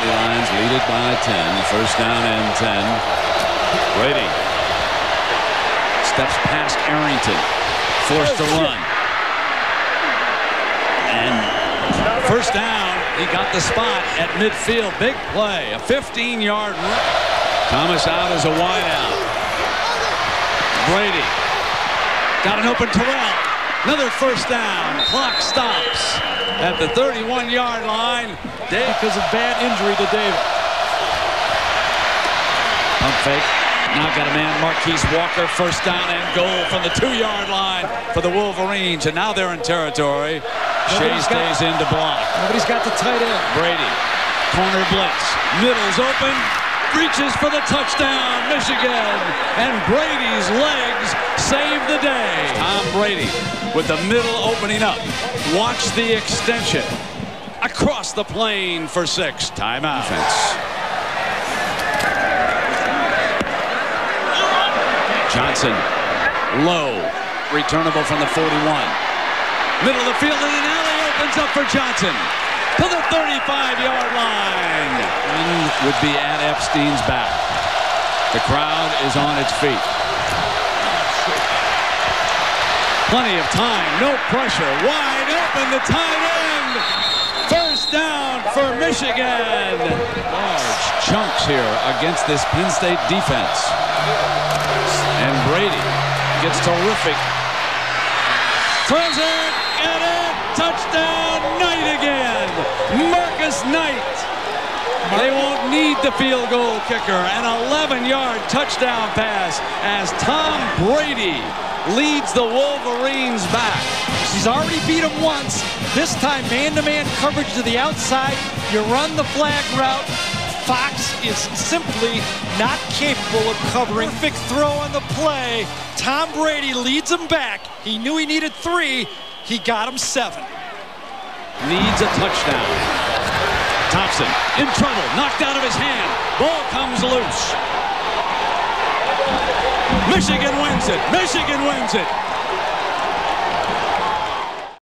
the Lions lead it by 10. First down and 10. Brady steps past Arrington, forced to run. And first down, he got the spot at midfield. Big play, a 15-yard run. Thomas out as a wide out. Brady got an open Terrell. Another first down. Clock stops at the 31-yard line. Because of bad injury to David. Pump fake. Now got a man, Marquise Walker. First down and goal from the 2-yard line for the Wolverines. And now they're in territory. Shea stays in to block. Nobody's got the tight end. Brady. Corner blitz. Middle's open. Reaches for the touchdown, Michigan. And Brady's legs save the day. Tom Brady with the middle opening up. Watch the extension. Across the plane for 6. Timeout. Johnson, low, returnable from the 41. Middle of the field and an alley opens up for Johnson. To the 35-yard line. One would be at Epstein's back. The crowd is on its feet. Plenty of time, no pressure. Wide open, the tight end. First down for Michigan. Large chunks here against this Penn State defense. And Brady gets terrific. Throws it, and it, touchdown, Knight again. Marcus Knight. They won't need the field goal kicker. An 11-yard touchdown pass as Tom Brady leads the Wolverines back. He's already beat him once. This time, man-to-man coverage to the outside. You run the flag route. Fox is simply not capable of covering. Perfect throw on the play. Tom Brady leads him back. He knew he needed 3. He got him 7. Needs a touchdown. Thompson in trouble, knocked out of his hand. Ball comes loose. Michigan wins it. Michigan wins it.